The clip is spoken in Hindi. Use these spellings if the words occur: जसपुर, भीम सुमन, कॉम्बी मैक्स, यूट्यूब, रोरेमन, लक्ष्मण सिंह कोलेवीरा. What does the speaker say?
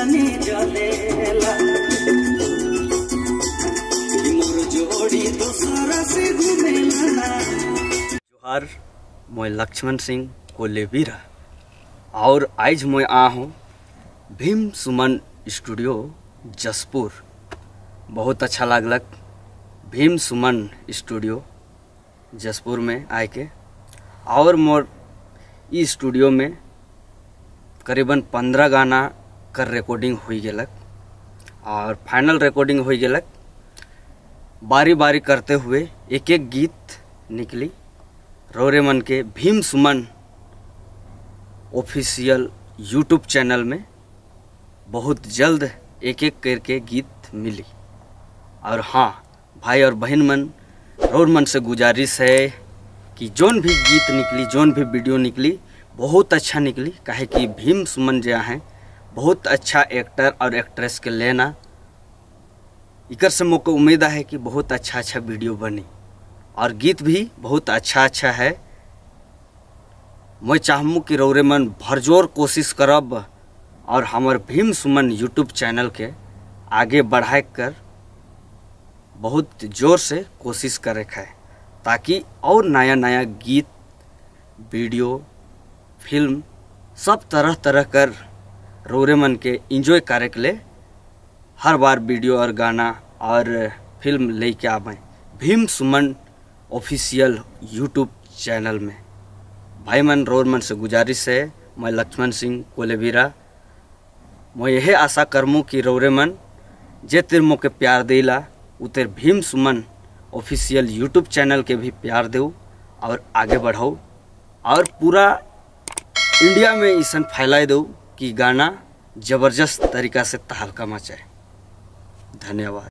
पानी जलेला मोर जोड़ी दोसरा से घुमेला। जोहार, मैं लक्ष्मण सिंह कोलेवीरा और आज मैं आ हूँ भीम सुमन स्टूडियो जसपुर। बहुत अच्छा लगलक भीम सुमन स्टूडियो जसपुर में आए के। और मोर ई स्टूडियो में करीबन 15 गाना कर रिकॉर्डिंग हुई गलक और फाइनल रिकॉर्डिंग हुई गलक। बारी बारी करते हुए एक एक गीत निकली रोरेमन के भीम सुमन official यूट्यूब channel में। बहुत जल्द एक एक करके गीत मिली। और हाँ भाई और बहन मन, रोरेमन से गुजारिश है कि जोन भी गीत निकली, जोन भी वीडियो निकली, बहुत अच्छा निकली। काहे कि भीम सुमन जो हैं बहुत अच्छा एक्टर और एक्ट्रेस के लेना। इकर से मोको उम्मीद है कि बहुत अच्छा अच्छा वीडियो बनी और गीत भी बहुत अच्छा अच्छा है। मैं चाहूँ कि रोरेमन भरजोर कोशिश करब और हमार भीम सुमन यूट्यूब चैनल के आगे बढ़ा कर बहुत जोर से कोशिश करे है ताकि और नया नया गीत, वीडियो, फिल्म सब तरह तरह कर रोरेमन के एंजॉय करे के लिए हर बार वीडियो और गाना और फिल्म लेके आवें भीम सुमन official यूट्यूब channel में। भाई मन, रोरेमन से गुजारिश है। मैं लक्ष्मण सिंह कोलेवीरा, मैं यह आशा करमूँ कि रोरेमन जे तिर मोके प्यार देला उतर भीम सुमन official यूट्यूब channel के भी प्यार देऊ और आगे बढ़ाऊ और पूरा इंडिया में इसन फैलाए दो कि गाना ज़बरदस्त तरीक़ा से तहलका मचाए। धन्यवाद।